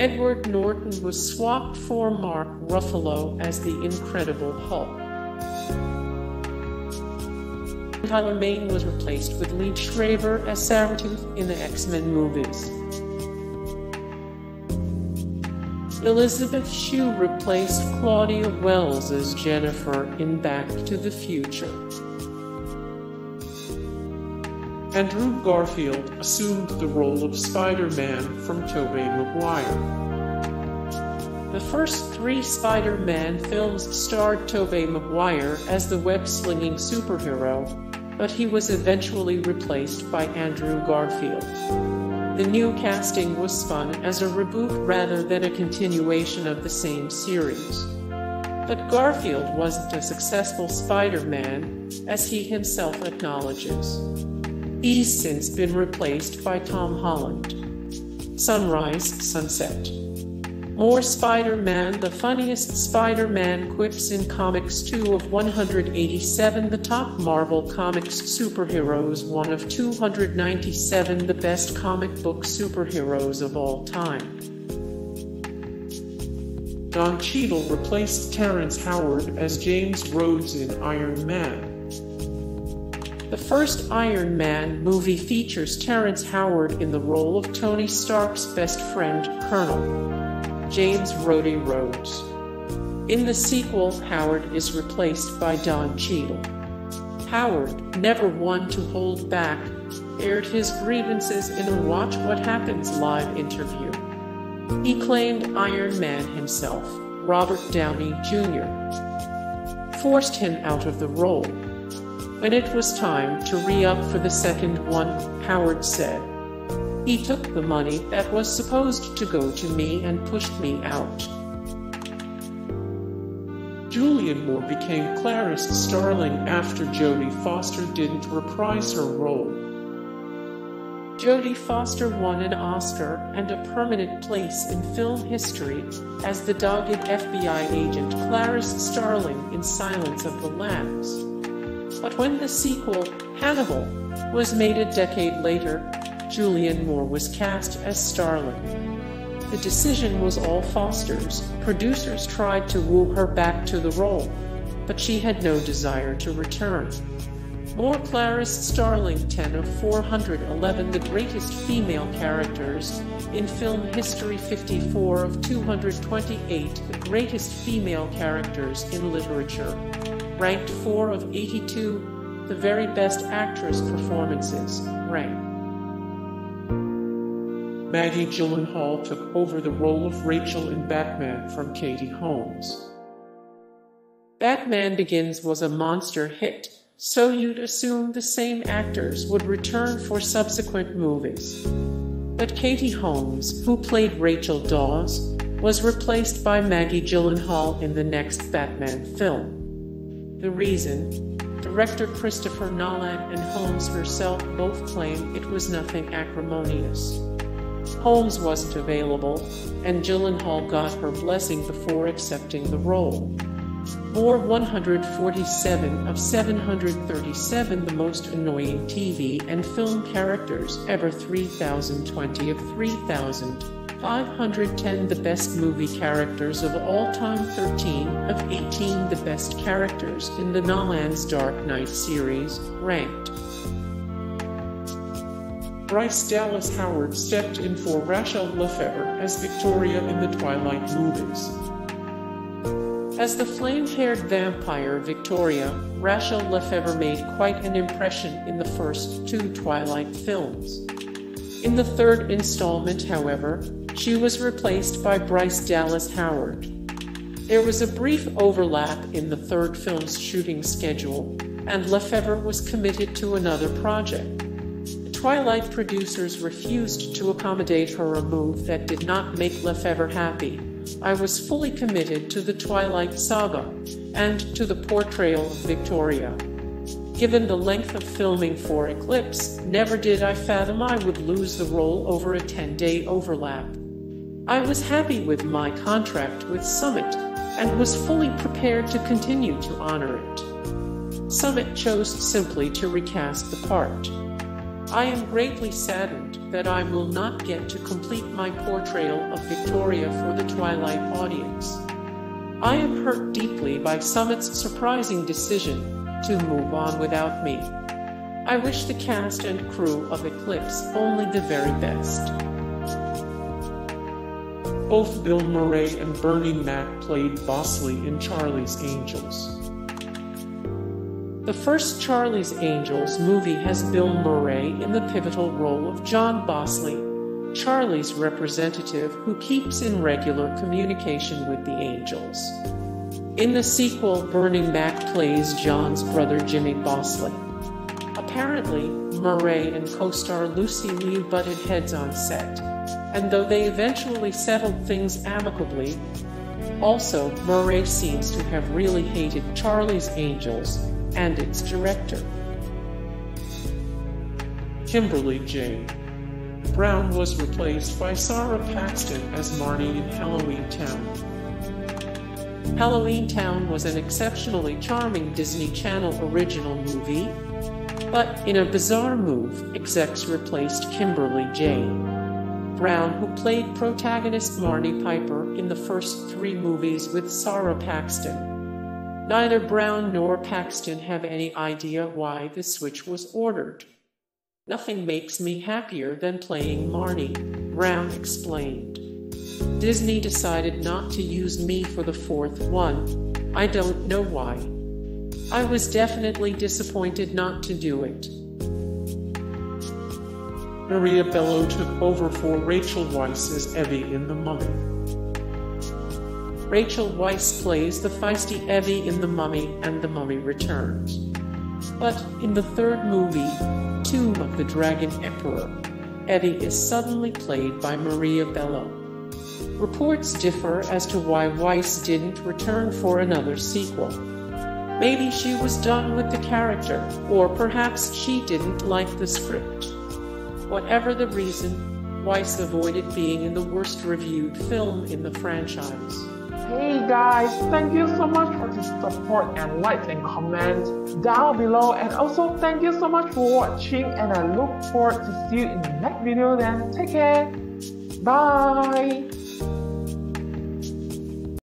Edward Norton was swapped for Mark Ruffalo as the Incredible Hulk. Tyler Mane was replaced with Liev Schreiber as Sabretooth in the X-Men movies. Elizabeth Shue replaced Claudia Wells as Jennifer in Back to the Future. Andrew Garfield assumed the role of Spider-Man from Tobey Maguire. The first three Spider-Man films starred Tobey Maguire as the web-slinging superhero, but he was eventually replaced by Andrew Garfield. The new casting was spun as a reboot rather than a continuation of the same series. But Garfield wasn't a successful Spider-Man, as he himself acknowledges. He's since been replaced by Tom Holland. Sunrise, Sunset. More Spider-Man. The funniest Spider-Man quips in Comics 2 of 187. The top Marvel Comics superheroes. One of 297. The best comic book superheroes of all time. Don Cheadle replaced Terrence Howard as James Rhodes in Iron Man. The first Iron Man movie features Terrence Howard in the role of Tony Stark's best friend, Colonel James "Rhodey" Rhodes. In the sequel, Howard is replaced by Don Cheadle. Howard, never one to hold back, aired his grievances in a Watch What Happens live interview. He claimed Iron Man himself, Robert Downey Jr., forced him out of the role. When it was time to re-up for the second one, Howard said, "He took the money that was supposed to go to me and pushed me out." Julianne Moore became Clarice Starling after Jodie Foster didn't reprise her role. Jodie Foster won an Oscar and a permanent place in film history as the dogged FBI agent Clarice Starling in Silence of the Lambs. But when the sequel, Hannibal, was made a decade later, Julianne Moore was cast as Starling. The decision was all Foster's. Producers tried to woo her back to the role, but she had no desire to return. Moore, Clarice Starling, 10 of 411, the greatest female characters in film history, 54 of 228, the greatest female characters in literature, ranked 4 of 82, the very best actress performances, ranked. Maggie Gyllenhaal took over the role of Rachel in Batman from Katie Holmes. Batman Begins was a monster hit, so you'd assume the same actors would return for subsequent movies. But Katie Holmes, who played Rachel Dawes, was replaced by Maggie Gyllenhaal in the next Batman film. The reason? Director Christopher Nolan and Holmes herself both claim it was nothing acrimonious. Holmes wasn't available, and Gyllenhaal got her blessing before accepting the role. Moore, 147 of 737, the most annoying TV and film characters ever, 3020 of 3000. 510, the best movie characters of all time, 13 of 18, the best characters in the Nolan's Dark Knight series, ranked. Bryce Dallas Howard stepped in for Rachelle Lefevre as Victoria in the Twilight movies. As the flame-haired vampire Victoria, Rachelle Lefevre made quite an impression in the first two Twilight films. In the third installment, however, she was replaced by Bryce Dallas Howard. There was a brief overlap in the third film's shooting schedule, and Lefevre was committed to another project. The Twilight producers refused to accommodate her, a move that did not make Lefevre happy. "I was fully committed to the Twilight saga, and to the portrayal of Victoria. Given the length of filming for Eclipse, never did I fathom I would lose the role over a 10-day overlap. I was happy with my contract with Summit, and was fully prepared to continue to honor it." Summit chose simply to recast the part. I am greatly saddened that I will not get to complete my portrayal of Victoria for the Twilight audience. I am hurt deeply by Summit's surprising decision to move on without me. I wish the cast and crew of Eclipse only the very best. Both Bill Murray and Bernie Mac played Bosley in Charlie's Angels. The first Charlie's Angels movie has Bill Murray in the pivotal role of John Bosley, Charlie's representative who keeps in regular communication with the Angels. In the sequel, Bernie Mac plays John's brother Jimmy Bosley. Apparently, Murray and co-star Lucy Liu butted heads on set, and though they eventually settled things amicably, also Murray seems to have really hated Charlie's Angels and its director. Kimberly J. Brown was replaced by Sara Paxton as Marnie in Halloween Town. Halloween Town was an exceptionally charming Disney Channel original movie, but in a bizarre move, execs replaced Kimberly J. Brown, who played protagonist Marnie Piper in the first three movies with Sara Paxton. Neither Brown nor Paxton have any idea why the switch was ordered. "Nothing makes me happier than playing Marnie," Brown explained. "Disney decided not to use me for the fourth one. I don't know why. I was definitely disappointed not to do it." Maria Bello took over for Rachel Weisz as Evie in The Mummy. Rachel Weisz plays the feisty Evie in The Mummy and The Mummy Returns. But in the third movie, Tomb of the Dragon Emperor, Evie is suddenly played by Maria Bello. Reports differ as to why Weisz didn't return for another sequel. Maybe she was done with the character, or perhaps she didn't like the script. Whatever the reason, Weisz avoided being in the worst-reviewed film in the franchise. Hey guys, thank you so much for the support and likes and comments down below, and also thank you so much for watching, and I look forward to see you in the next video then. Take care, bye!